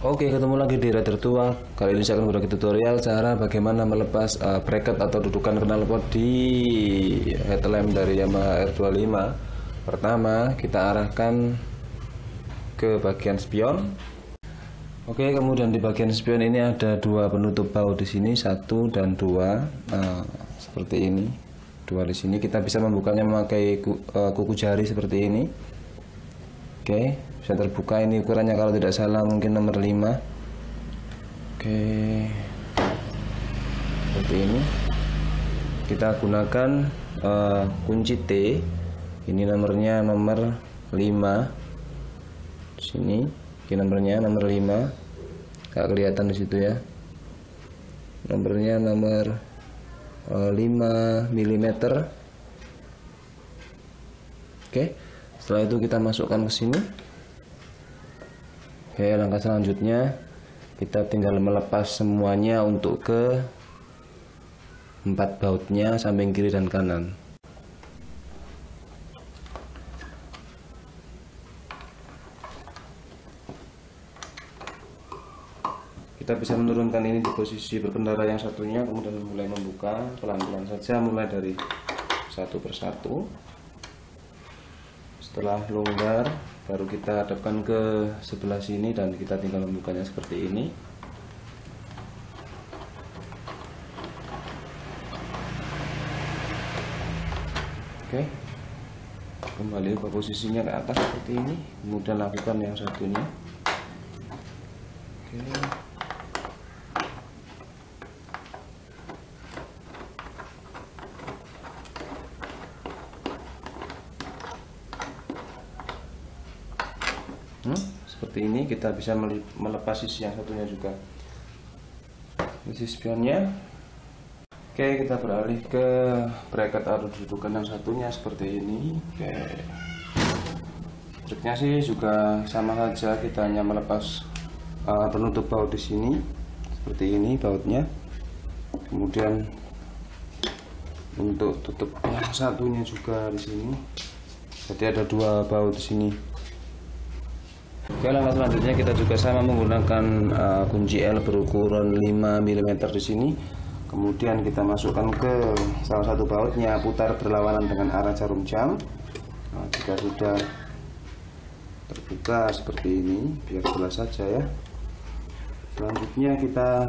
Oke, ketemu lagi di Rider Tua. Kali ini saya akan berbagi tutorial cara bagaimana melepas bracket atau dudukan knalpot di headlamp dari Yamaha R25. Pertama, kita arahkan ke bagian spion. Oke, kemudian di bagian spion ini ada dua penutup baut di sini, satu dan dua. Seperti ini, dua di sini. Kita bisa membukanya memakai kuku jari seperti ini. Oke, bisa terbuka. Ini ukurannya kalau tidak salah mungkin nomor 5. Oke, seperti ini. Kita gunakan kunci T. Ini nomornya nomor 5. Di sini, ini nomornya nomor 5. Gak kelihatan di situ ya. Nomornya nomor 5 mm. Oke. Setelah itu kita masukkan ke sini. Oke, langkah selanjutnya kita tinggal melepas semuanya untuk ke 4 bautnya samping kiri dan kanan. Kita bisa menurunkan ini di posisi berkendara yang satunya, kemudian mulai membuka pelan-pelan saja, mulai dari satu persatu. Setelah longgar, baru kita hadapkan ke sebelah sini dan kita tinggal membukanya seperti ini. Oke, kembali ke posisinya ke atas seperti ini, kemudian lakukan yang satunya. Oke. Seperti ini kita bisa melepas sisi yang satunya juga, sisi spionnya. Oke, kita beralih ke bracket atau dudukan yang satunya seperti ini. Oke, triknya sih juga sama saja, kita hanya melepas penutup baut di sini seperti ini bautnya, kemudian untuk tutup yang satunya juga di sini. Jadi ada dua baut di sini. Oke, langkah selanjutnya kita juga sama menggunakan kunci L berukuran 5 mm di sini. Kemudian kita masukkan ke salah satu bautnya, putar berlawanan dengan arah jarum jam. Nah, jika sudah terbuka seperti ini, biar jelas saja ya. Selanjutnya kita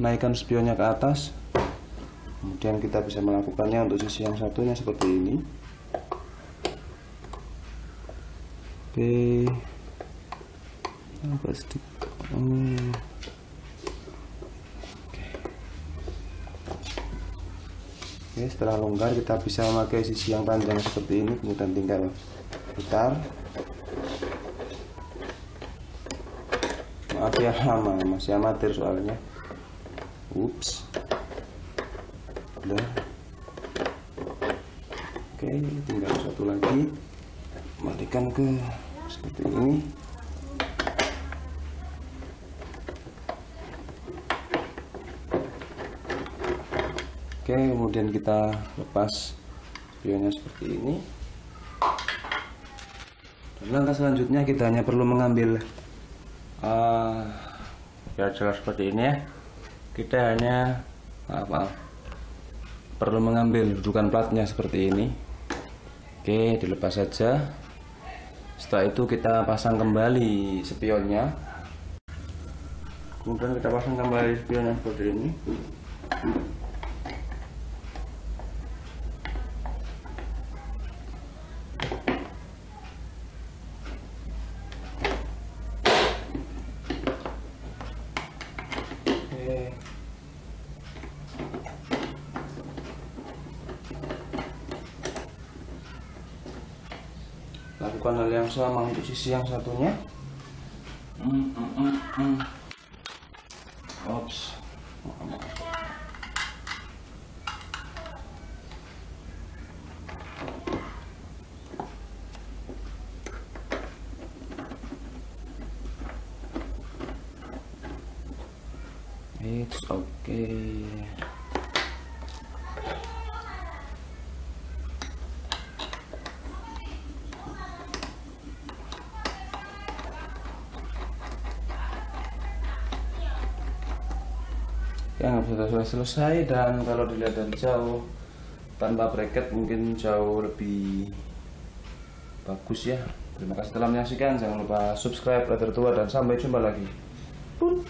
naikkan spionnya ke atas. Kemudian kita bisa melakukannya untuk sisi yang satunya seperti ini. Oke. Plastik. Oke, setelah longgar kita bisa memakai sisi yang panjang seperti ini, kemudian tinggal putar. Maaf ya, lama, masih amatir soalnya. Ups. Udah. Oke, tinggal satu lagi. Matikan ke seperti ini. Oke, kemudian kita lepas spionnya seperti ini. Dan langkah selanjutnya kita hanya perlu mengambil ya jelas seperti ini ya. Kita hanya perlu mengambil dudukan platnya seperti ini. Oke, dilepas saja. Setelah itu kita pasang kembali spionnya. Kemudian kita pasang kembali spionnya seperti ini. Lakukan hal yang sama untuk sisi yang satunya. Ops. It's okay. yang sudah selesai. Dan kalau dilihat dari jauh tanpa bracket mungkin jauh lebih bagus ya. Terima kasih telah menyaksikan, jangan lupa subscribe Rider Tua, dan sampai jumpa lagi.